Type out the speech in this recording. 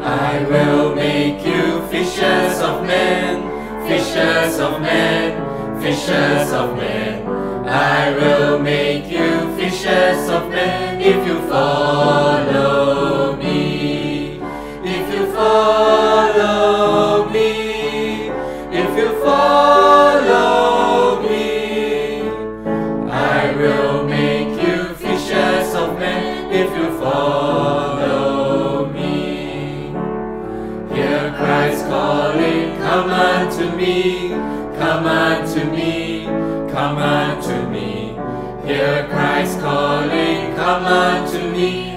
I will make you fishers of men, fishers of men, fishers of men. I will make you fishers of men if you follow me, if you follow me, if you follow me. I will make you fishers of men if you follow me. Hear Christ calling, come unto me, come unto me, come unto me. Hear Christ calling, come unto me.